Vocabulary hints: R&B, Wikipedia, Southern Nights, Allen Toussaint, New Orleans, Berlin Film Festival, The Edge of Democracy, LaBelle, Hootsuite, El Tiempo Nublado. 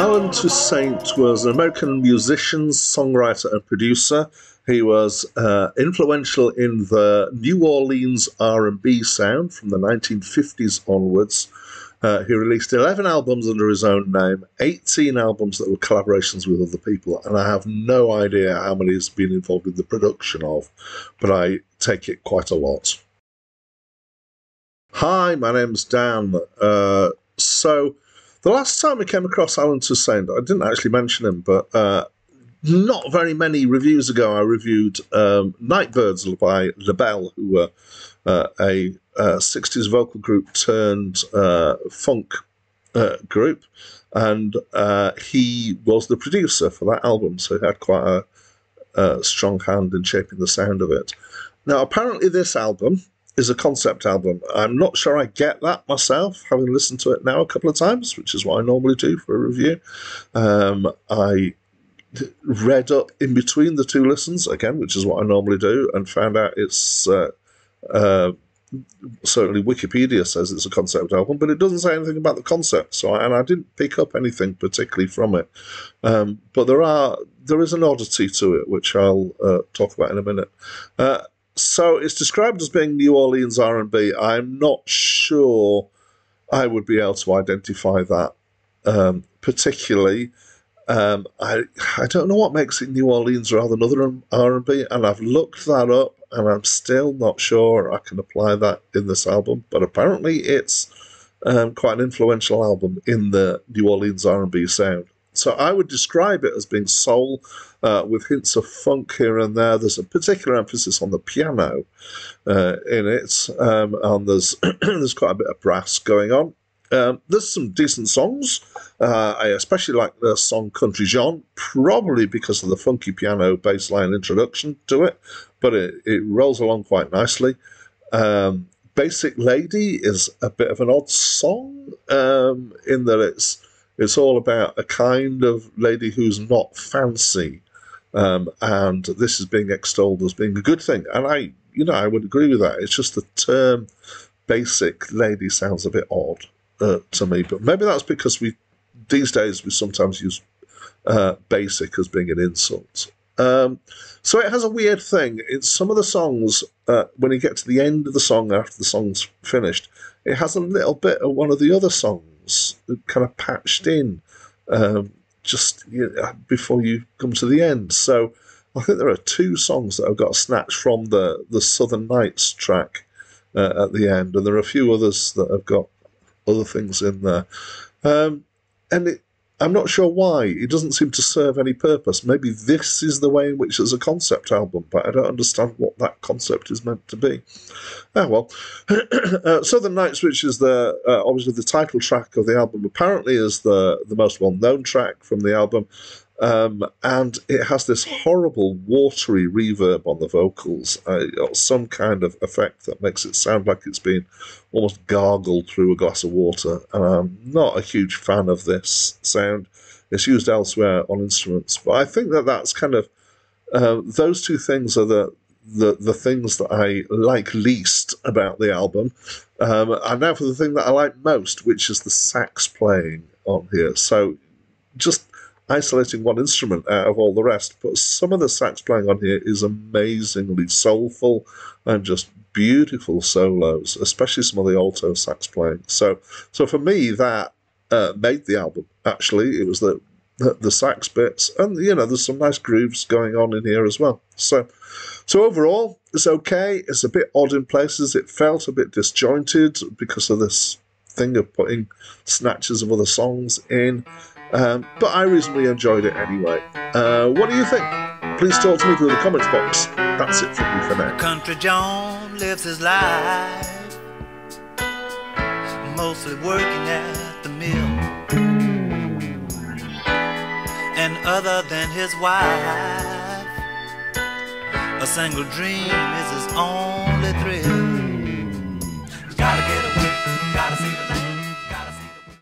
Allen Toussaint was an American musician, songwriter, and producer. He was influential in the New Orleans R&B sound from the 1950s onwards. He released 11 albums under his own name, 18 albums that were collaborations with other people, and I have no idea how many he's been involved in the production of, but I take it quite a lot. Hi, my name's Dan. So the last time we came across Allen Toussaint, I didn't actually mention him, but not very many reviews ago, I reviewed Nightbirds by LaBelle, who were a 60s vocal group turned funk group, and he was the producer for that album, so he had quite a strong hand in shaping the sound of it. Now, apparently this album is a concept album. I'm not sure I get that myself, having listened to it now a couple of times, which is what I normally do for a review. I read up in between the two listens again, which is what I normally do, and found out it's certainly Wikipedia says it's a concept album, but it doesn't say anything about the concept, so I didn't pick up anything particularly from it, but there is an oddity to it, which I'll talk about in a minute. So it's described as being New Orleans R&B. I'm not sure I would be able to identify that particularly. I don't know what makes it New Orleans rather than other R&B, and I've looked that up, and I'm still not sure I can apply that in this album, but apparently it's quite an influential album in the New Orleans R&B sound. So I would describe it as being soul, with hints of funk here and there. There's a particular emphasis on the piano in it, and there's quite a bit of brass going on. There's some decent songs. I especially like the song Country John, probably because of the funky piano bass line introduction to it, but it rolls along quite nicely. Basic Lady is a bit of an odd song, in that it's all about a kind of lady who's not fancy, and this is being extolled as being a good thing, and I would agree with that. It's just the term Basic Lady sounds a bit odd to me, but maybe that's because these days we sometimes use basic as being an insult. So it has a weird thing. In some of the songs, when you get to the end of the song after the song's finished, it has a little bit of one of the other songs kind of patched in before you come to the end. So I think there are two songs that I've got snatched from the Southern Nights track at the end, and there are a few others that have got other things in there, and I'm not sure why. It doesn't seem to serve any purpose. Maybe this is the way in which it's a concept album, but I don't understand what that concept is meant to be. Southern Nights, which is obviously the title track of the album, apparently is the most well-known track from the album, and it has this horrible watery reverb on the vocals, or some kind of effect that makes it sound like it's been almost gargled through a glass of water. And I'm not a huge fan of this sound. It's used elsewhere on instruments, but I think that's kind of those two things are the things that I like least about the album. And now for the thing that I like most, which is the sax playing on here. So just isolating one instrument out of all the rest, but some of the sax playing on here is amazingly soulful and just beautiful solos, especially some of the alto sax playing. So for me, that made the album, actually. It was the sax bits, and there's some nice grooves going on in here as well. So overall, it's okay. It's a bit odd in places. It felt a bit disjointed because of this thing of putting snatches of other songs in. But I reasonably enjoyed it anyway. What do you think? Please talk to me through the comments box. That's it from me for now. Country John lives his life mostly working at the mill, and other than his wife, a single dream is his own.